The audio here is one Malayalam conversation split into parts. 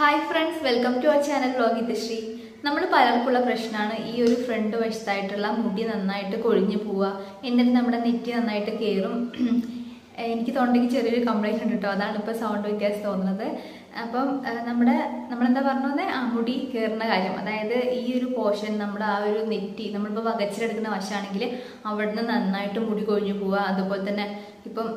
Hi friends, welcome to our channel Vlog with Shree. നമ്മൾ പലർക്കുള്ള പ്രശ്നമാണ് ഈ ഒരു ഫ്രണ്ട് വശത്തായിട്ടുള്ള മുടി നന്നായിട്ട് കൊഴിഞ്ഞു പോവുക. എന്നിട്ട് നമ്മുടെ നെറ്റി നന്നായിട്ട് കേറും. എനിക്ക് തൊണ്ടയ്ക്ക് ചെറിയൊരു കംപ്ലൈന്റ് ഉണ്ട് ട്ടോ. അതാണ് ഇപ്പോൾ സൗണ്ട് വ്യത്യാസം തോന്നുന്നത്. അപ്പം നമ്മൾ എന്താ പറഞ്ഞോന്നേ ആ മുടി കേറുന്ന കാര്യം. അതായത് ഈ ഒരു പോർഷൻ നമ്മുടെ ആ ഒരു നെറ്റി നമ്മളിപ്പോൾ വകച്ചിലെടുക്കുന്ന വശമാണെങ്കിൽ അവിടുന്ന് നന്നായിട്ട് മുടി കൊഴിഞ്ഞു പോവുക. അതുപോലെ തന്നെ ഇപ്പം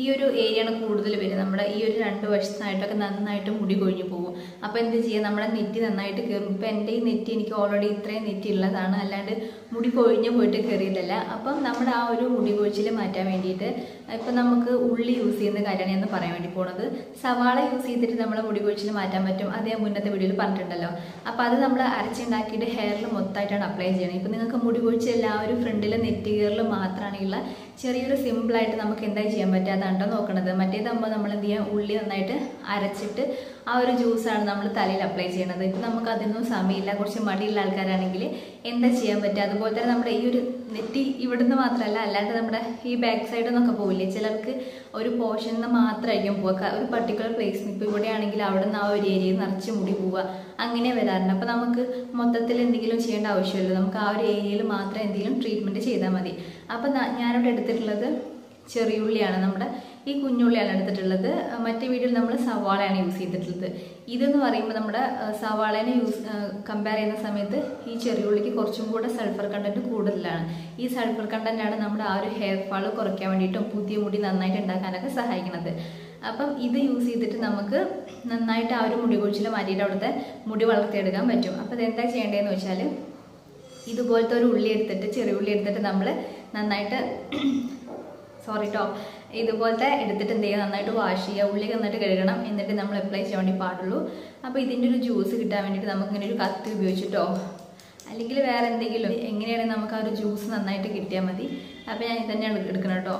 ഈ ഒരു ഏരിയയാണ് കൂടുതൽ വരിക. നമ്മുടെ ഈ ഒരു രണ്ട് വശത്തായിട്ടൊക്കെ നന്നായിട്ട് മുടി കൊഴിഞ്ഞു പോകും. അപ്പോൾ എന്ത് ചെയ്യുക, നമ്മുടെ നെറ്റി നന്നായിട്ട് കയറും. ഇപ്പോൾ എൻ്റെ ഈ നെറ്റി എനിക്ക് ഓൾറെഡി ഇത്രയും നെറ്റി ഉള്ളതാണ്, അല്ലാണ്ട് മുടി കൊഴിഞ്ഞു പോയിട്ട് കയറിയതല്ല. അപ്പം നമ്മുടെ ആ ഒരു മുടി കൊഴിച്ചിൽ മാറ്റാൻ വേണ്ടിയിട്ട് ഇപ്പം നമുക്ക് ഉള്ളി യൂസ് ചെയ്യുന്ന കാര്യമാണ് എന്ന് പറയാൻ വേണ്ടി പോണത്. സവാള യൂസ് ചെയ്തിട്ട് നമ്മുടെ മുടി കൊഴിച്ചിൽ മാറ്റാൻ പറ്റും, അതേ മുന്നത്തെ വീഡിയോയിൽ പറഞ്ഞിട്ടുണ്ടല്ലോ. അപ്പോൾ അത് നമ്മൾ അരച്ചുണ്ടാക്കിയിട്ട് ഹെയറിൽ മൊത്തമായിട്ടാണ് അപ്ലൈ ചെയ്യണം. ഇപ്പോൾ നിങ്ങൾക്ക് മുടി കൊഴിച്ച് എല്ലാവരും ഫ്രണ്ടിൽ നെറ്റി കയറിൽ മാത്രമാണെങ്കിലുള്ള ചെറിയൊരു സിമ്പിളായിട്ട് നമുക്ക് എന്താ ചെയ്യാൻ പറ്റുക അതാണ്ടോ നോക്കണത്. മറ്റേതാകുമ്പോൾ നമ്മൾ എന്ത് ചെയ്യാം, ഉള്ളി നന്നായിട്ട് അരച്ചിട്ട് ആ ഒരു ജ്യൂസാണ് നമ്മൾ തലയിൽ അപ്ലൈ ചെയ്യണത്. ഇപ്പം നമുക്ക് അതിനൊന്നും സമയമില്ല, കുറച്ച് മടിയുള്ള ആൾക്കാരാണെങ്കിൽ എന്താ ചെയ്യാൻ പറ്റുക. അതുപോലെ തന്നെ നമ്മുടെ ഈ ഒരു നെറ്റി ഇവിടുന്ന് മാത്രമല്ല, അല്ലാണ്ട് നമ്മുടെ ഈ ബാക്ക് സൈഡിൽ നിന്നൊക്കെ പോവില്ലേ, ചിലർക്ക് ഒരു പോർഷനിൽ നിന്ന് മാത്രമായിരിക്കും പോവുക, ഒരു പർട്ടിക്കുലർ പ്ലേസ്. ഇപ്പോൾ ഇവിടെയാണെങ്കിൽ അവിടെ നിന്ന് ആ ഒരു ഏരിയയിൽ നിറച്ച് മുടി പോവുക, അങ്ങനെ വരാറുണ്ട്. അപ്പോൾ നമുക്ക് മൊത്തത്തിൽ എന്തെങ്കിലും ചെയ്യേണ്ട ആവശ്യമില്ല, നമുക്ക് ആ ഒരു ഏരിയയിൽ മാത്രം എന്തെങ്കിലും ട്രീറ്റ്മെൻറ്റ് ചെയ്താൽ മതി. അപ്പോൾ ഞാനിവിടെ എടുത്തിട്ടുള്ളത് ചെറിയുള്ളിയാണ്, നമ്മുടെ ഈ കുഞ്ഞുള്ളിയാണ് എടുത്തിട്ടുള്ളത്. മറ്റേ വീഡിയോയിൽ നമ്മൾ സവാളയാണ് യൂസ് ചെയ്തിട്ടുള്ളത്. ഇതെന്ന് പറയുമ്പോൾ നമ്മുടെ സവാളേനെ കമ്പയർ ചെയ്യുന്ന സമയത്ത് ഈ ചെറിയുള്ളിക്ക് കുറച്ചും കൂടെ സൾഫർ കണ്ടൻറ്റ് കൂടുതലാണ്. ഈ സൾഫർ കണ്ടൻറ്റാണ് നമ്മുടെ ആ ഒരു ഹെയർ ഫാൾ കുറയ്ക്കാൻ വേണ്ടിയിട്ടും പുതിയ മുടി നന്നായിട്ട് ഉണ്ടാക്കാനൊക്കെ സഹായിക്കുന്നത്. അപ്പം ഇത് യൂസ് ചെയ്തിട്ട് നമുക്ക് നന്നായിട്ട് ആ ഒരു മുടി കൊഴിച്ചിൽ മാറ്റിയിട്ട് അവിടുത്തെ മുടി വളർത്തിയെടുക്കാൻ പറ്റും. അപ്പോൾ അതെന്താ ചെയ്യേണ്ടതെന്ന് വെച്ചാൽ, ഇതുപോലത്തെ ഒരു ഉള്ളി എടുത്തിട്ട് ചെറിയുള്ളി എടുത്തിട്ട് നമ്മൾ നന്നായിട്ട് ഇതുപോലത്തെ എടുത്തിട്ട് എന്ത് ചെയ്യുക, നന്നായിട്ട് വാഷ് ചെയ്യുക, ഉള്ളി നന്നായിട്ട് കഴുകണം, എന്നിട്ട് നമ്മൾ അപ്ലൈ ചെയ്യാൻ വേണ്ടി പാടുള്ളൂ. അപ്പോൾ ഇതിൻ്റെ ഒരു ജ്യൂസ് കിട്ടാൻ വേണ്ടിയിട്ട് നമുക്കിങ്ങനെ ഒരു കത്തി ഉപയോഗിച്ചിട്ടോ അല്ലെങ്കിൽ വേറെ എന്തെങ്കിലും എങ്ങനെയാണ് നമുക്ക് ആ ഒരു ജ്യൂസ് നന്നായിട്ട് കിട്ടിയാൽ മതി. അപ്പോൾ ഞാൻ ഇതന്നെയാണ് എടുക്കണം കേട്ടോ.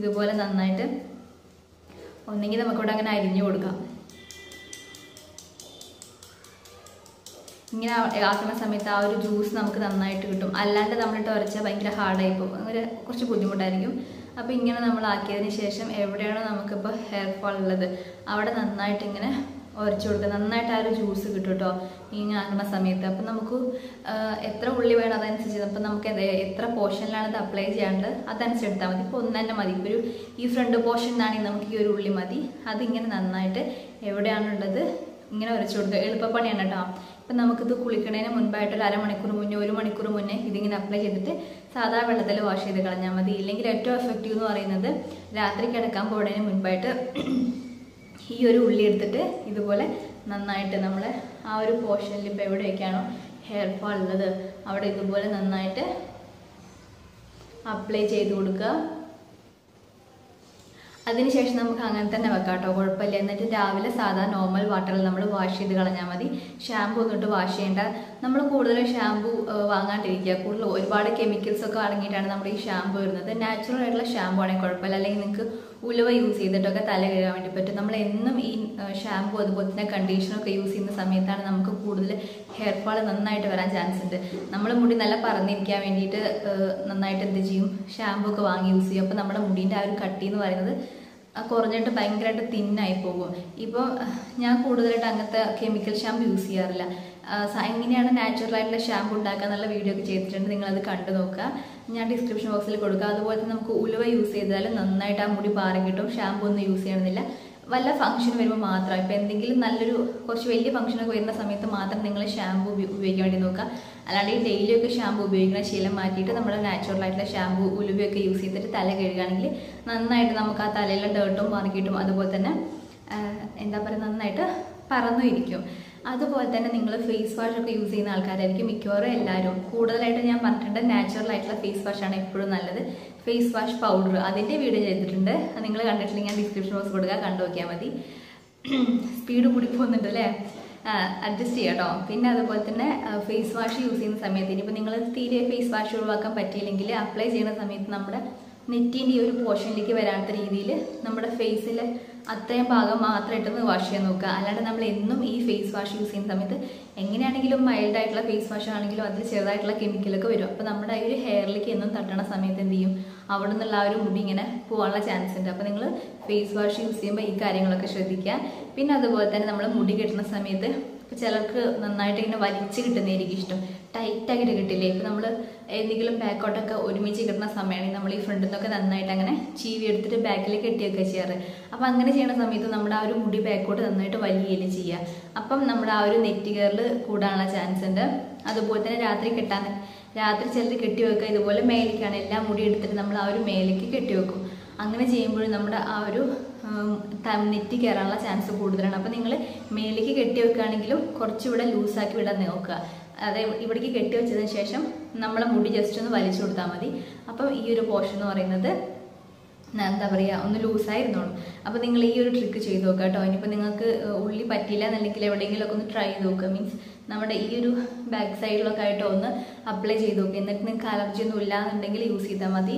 ഇതുപോലെ നന്നായിട്ട് ഒന്നെങ്കിൽ നമുക്കിവിടെ അങ്ങനെ അരിഞ്ഞു കൊടുക്കാം. ഇങ്ങനെ ആക്കുന്ന സമയത്ത് ആ ഒരു ജ്യൂസ് നമുക്ക് നന്നായിട്ട് കിട്ടും. അല്ലാണ്ട് നമ്മളിട്ട് ഉരച്ചാൽ ഭയങ്കര ഹാർഡായി പോകും, അങ്ങനെ കുറച്ച് ബുദ്ധിമുട്ടായിരിക്കും. അപ്പോൾ ഇങ്ങനെ നമ്മളാക്കിയതിന് ശേഷം എവിടെയാണോ നമുക്കിപ്പോൾ ഹെയർ ഫാൾ ഉള്ളത് അവിടെ നന്നായിട്ട് ഇങ്ങനെ ഉരച്ചു കൊടുക്കുക. നന്നായിട്ട് ആ ഒരു ജ്യൂസ് കിട്ടും കേട്ടോ ഇങ്ങനെ ആക്കുന്ന സമയത്ത്. അപ്പം നമുക്ക് എത്ര ഉള്ളി വേണം അതനുസരിച്ച്, അപ്പം നമുക്ക് എത്ര പോർഷനിലാണ് ഇത് അപ്ലൈ ചെയ്യാണ്ട് അതനുസരിച്ച് എടുത്താൽ മതി. ഇപ്പോൾ ഒന്ന് തന്നെ മതി, ഇപ്പോൾ ഒരു ഈ ഫ്രണ്ട് പോർഷനിലാണെങ്കിൽ നമുക്ക് ഈ ഒരു ഉള്ളി മതി. അതിങ്ങനെ നന്നായിട്ട് എവിടെയാണുള്ളത് ഇങ്ങനെ ഉരച്ചു കൊടുക്കുക. എളുപ്പപ്പണിയാണ് കേട്ടോ. അപ്പം നമുക്കിത് കുളിക്കണേന് മുൻപായിട്ട് ഒരു അരമണിക്കൂർ മുന്നേ ഒരു മണിക്കൂർ മുന്നേ ഇതിങ്ങനെ അപ്ലൈ ചെയ്തിട്ട് സാധാ വെള്ളത്തിൽ വാഷ് ചെയ്ത് കളഞ്ഞാൽ മതി. ഇല്ലെങ്കിൽ ഏറ്റവും എഫക്റ്റീവ് എന്ന് പറയുന്നത് രാത്രി കിടക്കാൻ പോകുന്നതിന് മുൻപായിട്ട് ഈ ഒരു ഉള്ളി എടുത്തിട്ട് ഇതുപോലെ നന്നായിട്ട് നമ്മൾ ആ ഒരു പോർഷനിൽ ഇപ്പോൾ എവിടെയൊക്കെയാണോ ഹെയർ ഫാൾ ഉള്ളത് അവിടെ ഇതുപോലെ നന്നായിട്ട് അപ്ലൈ ചെയ്ത് കൊടുക്കുക. അതിനുശേഷം നമുക്ക് അങ്ങനെ തന്നെ വെക്കാം കേട്ടോ, കുഴപ്പമില്ല. എന്നിട്ട് രാവിലെ സാധാ നോർമൽ വാട്ടറിൽ നമ്മൾ വാഷ് ചെയ്ത് കളഞ്ഞാൽ മതി. ഷാമ്പു ഒന്നിട്ട് വാഷ് ചെയ്യേണ്ട. നമ്മൾ കൂടുതൽ ഷാമ്പു വാങ്ങാണ്ടിരിക്കുക. കൂടുതൽ ഒരുപാട് കെമിക്കൽസൊക്കെ അടങ്ങിയിട്ടാണ് നമ്മുടെ ഈ ഷാമ്പു വരുന്നത്. നാച്ചുറൽ ആയിട്ടുള്ള ഷാമ്പു ആണെങ്കിൽ കുഴപ്പമില്ല, അല്ലെങ്കിൽ നിങ്ങൾക്ക് ഉലുവ യൂസ് ചെയ്തിട്ടൊക്കെ തല കഴുകാൻ വേണ്ടി പറ്റും. നമ്മൾ എന്നും ഈ ഷാമ്പു അതുപോലെ തന്നെ കണ്ടീഷണറൊക്കെ യൂസ് ചെയ്യുന്ന സമയത്താണ് നമുക്ക് കൂടുതൽ ഹെയർ ഫാൾ നന്നായിട്ട് വരാൻ ചാൻസ് ഉണ്ട്. നമ്മൾ മുടി നല്ല പറഞ്ഞിരിക്കാൻ വേണ്ടിയിട്ട് നന്നായിട്ട് എന്ത് ചെയ്യും, ഷാമ്പു ഒക്കെ വാങ്ങി യൂസ് ചെയ്യും. അപ്പോൾ നമ്മുടെ മുടീൻ്റെ ആ ഒരു കട്ടി എന്ന് പറയുന്നത് കുറഞ്ഞിട്ട് ഭയങ്കരമായിട്ട് തിന്നായി പോകും. ഇപ്പോൾ ഞാൻ കൂടുതലായിട്ട് അങ്ങനത്തെ കെമിക്കൽ ഷാമ്പു യൂസ് ചെയ്യാറില്ല. എങ്ങനെയാണ് നാച്ചുറലായിട്ടുള്ള ഷാമ്പു ഉണ്ടാക്കുക എന്നുള്ള വീഡിയോ ഒക്കെ ചെയ്തിട്ടുണ്ട്, നിങ്ങളത് കണ്ടു നോക്കുക. ഞാൻ ഡിസ്ക്രിപ്ഷൻ ബോക്സിൽ കൊടുക്കുക. അതുപോലെ തന്നെ നമുക്ക് ഉലുവ യൂസ് ചെയ്താലും നന്നായിട്ട് ആ മുടി പാറി കിട്ടും. ഷാമ്പു ഒന്നും യൂസ് ചെയ്യണമെന്നില്ല, വല്ല ഫംഗ്ഷൻ വരുമ്പോൾ മാത്രം. ഇപ്പോൾ എന്തെങ്കിലും നല്ലൊരു കുറച്ച് വലിയ ഫംഗ്ഷനൊക്കെ വരുന്ന സമയത്ത് മാത്രം നിങ്ങൾ ഷാമ്പു ഉപയോഗിക്കാൻ വേണ്ടി നോക്കുക. അല്ലാണ്ട് ഈ ഡെയിലിയൊക്കെ ഷാമ്പു ഉപയോഗിക്കുന്ന ശീലം മാറ്റിയിട്ട് നമ്മൾ നാച്ചുറലായിട്ടുള്ള ഷാമ്പു ഉലുവയൊക്കെ യൂസ് ചെയ്തിട്ട് തല കഴുകുകയാണെങ്കിൽ നന്നായിട്ട് നമുക്ക് ആ തലയിലെ ഡേർട്ടും മാറിക്കിട്ടും. അതുപോലെ തന്നെ എന്താ പറയുക, നന്നായിട്ട് പറന്നു ഇരിക്കും. അതുപോലെ തന്നെ നിങ്ങൾ ഫേസ് വാഷൊക്കെ യൂസ് ചെയ്യുന്ന ആൾക്കാരായിരിക്കും മിക്കവാറും എല്ലാവരും. കൂടുതലായിട്ട് ഞാൻ പറഞ്ഞിട്ടുണ്ട് നാച്ചുറലായിട്ടുള്ള ഫേസ് വാഷാണ് എപ്പോഴും നല്ലത്. ഫേസ് വാഷ് പൗഡർ അതിൻ്റെ വീഡിയോ ചെയ്തിട്ടുണ്ട്, നിങ്ങൾ കണ്ടിട്ടില്ലെങ്കിൽ ഞാൻ ഡിസ്ക്രിപ്ഷൻ ബോക്സ് കൊടുക്കുക, കണ്ടു നോക്കിയാൽ മതി. സ്പീഡ് കൂടി പോകുന്നുണ്ട് അല്ലേ, അഡ്ജസ്റ്റ് ചെയ്യാം കേട്ടോ. പിന്നെ അതുപോലെ തന്നെ ഫേസ് വാഷ് യൂസ് ചെയ്യുന്ന സമയത്ത് ഇനിയിപ്പോൾ നിങ്ങൾ തീരെ ഫേസ് വാഷ് ഒഴിവാക്കാൻ പറ്റിയില്ലെങ്കിൽ അപ്ലൈ ചെയ്യുന്ന സമയത്ത് നമ്മുടെ നെറ്റിൻ്റെ ഈ ഒരു പോർഷനിലേക്ക് വരാത്ത രീതിയിൽ നമ്മുടെ ഫേസിൽ അത്രയും ഭാഗം മാത്രമായിട്ടൊന്ന് വാഷ് ചെയ്യാൻ നോക്കുക. അല്ലാണ്ട് നമ്മൾ എന്നും ഈ ഫേസ് വാഷ് യൂസ് ചെയ്യുന്ന സമയത്ത് എങ്ങനെയാണെങ്കിലും മൈൽഡായിട്ടുള്ള ഫേസ് വാഷാണെങ്കിലും അതിൽ ചെറുതായിട്ടുള്ള കെമിക്കലൊക്കെ വരും. അപ്പോൾ നമ്മുടെ ഈ ഒരു ഹെയറിലേക്ക് എന്നും തട്ടണ സമയത്ത് എന്ത് ചെയ്യും, ആ അവിടെ നിന്നെല്ലാവരും മുടി ഇങ്ങനെ പോകാനുള്ള ചാൻസ് ഉണ്ട്. അപ്പോൾ നിങ്ങൾ ഫേസ് വാഷ് യൂസ് ചെയ്യുമ്പോൾ ഈ കാര്യങ്ങളൊക്കെ ശ്രദ്ധിക്കുക. പിന്നെ അതുപോലെ തന്നെ നമ്മൾ മുടി കെട്ടുന്ന സമയത്ത് ഇപ്പോൾ ചിലർക്ക് നന്നായിട്ട് ഇങ്ങനെ വലിച്ച് കിട്ടുന്നതായിരിക്കും ഇഷ്ടം, ടൈറ്റായിട്ട് കിട്ടില്ലേ. ഇപ്പോൾ നമ്മൾ എന്തെങ്കിലും ബാക്കോട്ടൊക്കെ ഒരുമിച്ച് കിട്ടുന്ന സമയമാണെങ്കിൽ നമ്മൾ ഈ ഫ്രണ്ടിൽ നിന്നൊക്കെ നന്നായിട്ട് അങ്ങനെ ചീവി എടുത്തിട്ട് ബാക്കിൽ കെട്ടിയൊക്കെ ചെയ്യാറ്. അപ്പോൾ അങ്ങനെ ചെയ്യുന്ന സമയത്ത് നമ്മുടെ ആ ഒരു മുടി ബാക്കോട്ട് നന്നായിട്ട് വലിയുകയും ചെയ്യുക. അപ്പം നമ്മുടെ ആ ഒരു നെറ്റ് കെയറിൽ കൂടാനുള്ള ചാൻസ് ഉണ്ട്. അതുപോലെ തന്നെ രാത്രി ചിലർ കെട്ടി വെക്കുക, ഇതുപോലെ മേലേക്കാണ് എല്ലാ മുടി എടുത്തിട്ട് നമ്മൾ ആ ഒരു മേലേക്ക് കെട്ടി വെക്കും. അങ്ങനെ ചെയ്യുമ്പോഴും നമ്മുടെ ആ ഒരു നെറ്റി കയറാനുള്ള ചാൻസ് കൂടുതലാണ്. അപ്പോൾ നിങ്ങൾ മേലേക്ക് കെട്ടി വെക്കുകയാണെങ്കിലും കുറച്ചിവിടെ ലൂസാക്കി വിടാൻ നോക്കുക. അതായത് ഇവിടേക്ക് കെട്ടി വെച്ചതിന് ശേഷം നമ്മളെ മുടി ജസ്റ്റ് ഒന്ന് വലിച്ചു കൊടുത്താൽ മതി. അപ്പം ഈ ഒരു പോർഷൻ എന്ന് പറയുന്നത് എന്താ പറയുക, ഒന്ന് ലൂസായിരുന്നോളും. അപ്പോൾ നിങ്ങൾ ഈ ഒരു ട്രിക്ക് ചെയ്ത് നോക്കുക കേട്ടോ. ഇനിയിപ്പോൾ നിങ്ങൾക്ക് ഉള്ളി പറ്റിയില്ല എന്നുണ്ടെങ്കിൽ എവിടെയെങ്കിലുമൊക്കെ ഒന്ന് ട്രൈ ചെയ്ത് നോക്കുക. മീൻസ് നമ്മുടെ ഈ ഒരു ബാക്ക് സൈഡിലൊക്കെ ആയിട്ട് ഒന്ന് അപ്ലൈ ചെയ്ത് നോക്കുക. എന്നിട്ട് നിങ്ങൾക്ക് അലർജി ഒന്നും ഇല്ലാന്നുണ്ടെങ്കിൽ യൂസ് ചെയ്താൽ മതി.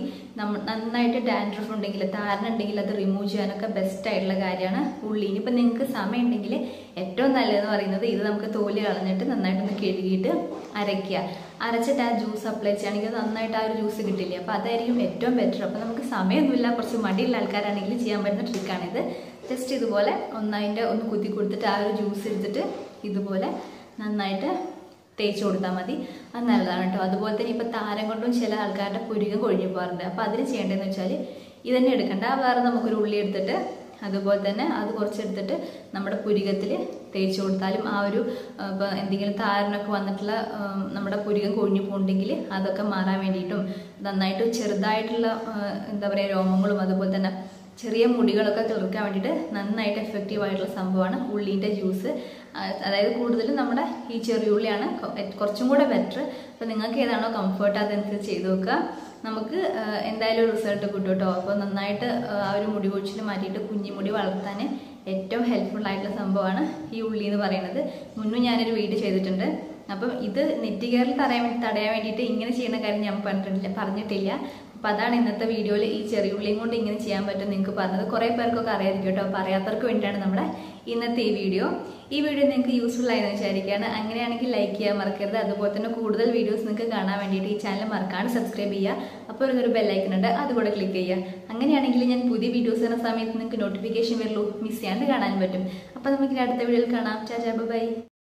നന്നായിട്ട് ഡാൻഡ്രഫ് ഉണ്ടെങ്കിൽ, താരനുണ്ടെങ്കിൽ അത് റിമൂവ് ചെയ്യാനൊക്കെ ബെസ്റ്റ് ആയിട്ടുള്ള കാര്യമാണ് ഉള്ളി. ഇനിയിപ്പോൾ നിങ്ങൾക്ക് സമയം ഉണ്ടെങ്കിൽ ഏറ്റവും നല്ലതെന്ന് പറയുന്നത് ഇത് നമുക്ക് തോല് കളഞ്ഞിട്ട് നന്നായിട്ടൊന്ന് കഴുകിയിട്ട് അരയ്ക്കുക. അരച്ചിട്ട് ആ ജ്യൂസ് അപ്ലൈ ചെയ്യുകയാണെങ്കിൽ നന്നായിട്ട് ആ ഒരു ജ്യൂസ് കിട്ടില്ലേ. അപ്പോൾ അതായിരിക്കും ഏറ്റവും ബെറ്റർ. അപ്പോൾ നമുക്ക് സമയമൊന്നുമില്ല, കുറച്ച് മടിയുള്ള ആൾക്കാരാണെങ്കിൽ ചെയ്യാൻ പറ്റുന്ന ട്രിക്കാണിത്. ജസ്റ്റ് ഇതുപോലെ ഒന്ന് കുത്തി കൊടുത്തിട്ട് ആ ഒരു ജ്യൂസ് എടുത്തിട്ട് ഇതുപോലെ നന്നായിട്ട് തേച്ച് കൊടുത്താൽ മതി. അത് നല്ലതാണ് കേട്ടോ. അതുപോലെ തന്നെ ഇപ്പോൾ താരം കൊണ്ടും ചില ആൾക്കാരുടെ പുരുകം കൊഴിഞ്ഞു പോകാറുണ്ട്. അപ്പോൾ അതിന് ചെയ്യേണ്ടതെന്ന് വെച്ചാൽ ഇതന്നെ എടുക്കണ്ട, വേറെ നമുക്കൊരു ഉള്ളി എടുത്തിട്ട് അതുപോലെ തന്നെ അത് കുറച്ചെടുത്തിട്ട് നമ്മുടെ പുരികത്തിൽ തേച്ച് കൊടുത്താലും ആ ഒരു ഇപ്പോൾ എന്തെങ്കിലും താരനൊക്കെ വന്നിട്ടുള്ള നമ്മുടെ പുരികം കൊഴിഞ്ഞു പോകണ്ടെങ്കിൽ അതൊക്കെ മാറാൻ വേണ്ടിയിട്ടും നന്നായിട്ട് ചെറുതായിട്ടുള്ള എന്താ പറയുക രോമങ്ങളും അതുപോലെ തന്നെ ചെറിയ മുടികളൊക്കെ തീർക്കാൻ വേണ്ടിയിട്ട് നന്നായിട്ട് എഫക്റ്റീവായിട്ടുള്ള സംഭവമാണ് ഉള്ളീൻ്റെ ജ്യൂസ്. അതായത് കൂടുതലും നമ്മുടെ ഈ ചെറിയുള്ളിയാണ് കുറച്ചും കൂടെ ബെറ്റർ. അപ്പോൾ നിങ്ങൾക്ക് ഏതാണോ കംഫർട്ട് അതനുസരിച്ച് ചെയ്ത് നോക്കുക. നമുക്ക് എന്തായാലും റിസൾട്ട് കിട്ടും കേട്ടോ. അപ്പോൾ നന്നായിട്ട് ആ ഒരു മുടി കൊഴിച്ചിൽ മാറ്റിയിട്ട് കുഞ്ഞിമുടി വളർത്താൻ ഏറ്റവും ഹെൽപ്ഫുൾ ആയിട്ടുള്ള സംഭവമാണ് ഈ ഉള്ളി എന്ന് പറയുന്നത്. മുന്നും ഞാനൊരു വീഡിയോ ചെയ്തിട്ടുണ്ട്. അപ്പം ഇത് നെറ്റി കെയറിൽ തടയാൻ വേണ്ടിയിട്ട് ഇങ്ങനെ ചെയ്യുന്ന കാര്യം ഞാൻ പറഞ്ഞിട്ടില്ല. അപ്പോൾ അതാണ് ഇന്നത്തെ വീഡിയോയിൽ ഈ ചെറിയ ഉള്ളിയും കൊണ്ട് ഇങ്ങനെ ചെയ്യാൻ പറ്റും നിങ്ങൾക്ക് പറഞ്ഞത്. കുറേ പേർക്കൊക്കെ അറിയാതിരിക്കും കേട്ടോ. അപ്പോൾ അറിയാത്തവർക്ക് വേണ്ടിയാണ് നമ്മുടെ ഇന്നത്തെ ഈ വീഡിയോ. ഈ വീഡിയോ നിങ്ങൾക്ക് യൂസ്ഫുൾ ആയെന്ന് വിചാരിക്കുകയാണ്. അങ്ങനെയാണെങ്കിൽ ലൈക്ക് ചെയ്യാൻ മറക്കരുത്. അതുപോലെ തന്നെ കൂടുതൽ വീഡിയോസ് നിങ്ങൾക്ക് കാണാൻ വേണ്ടിയിട്ട് ഈ ചാനൽ മറക്കാണ്ട് സബ്സ്ക്രൈബ് ചെയ്യുക. അപ്പോൾ ഒരു ബെല്ലൈക്കൺ ഉണ്ട്, അതുകൂടെ ക്ലിക്ക് ചെയ്യുക. അങ്ങനെയാണെങ്കിൽ ഞാൻ പുതിയ വീഡിയോസ് വരുന്ന സമയത്ത് നിങ്ങൾക്ക് നോട്ടിഫിക്കേഷൻ വരുള്ളൂ, മിസ് ചെയ്യാണ്ട് കാണാൻ പറ്റും. അപ്പോൾ നമുക്ക് അടുത്ത വീഡിയോയിൽ കാണാം. ചാ ചാ ബൈ.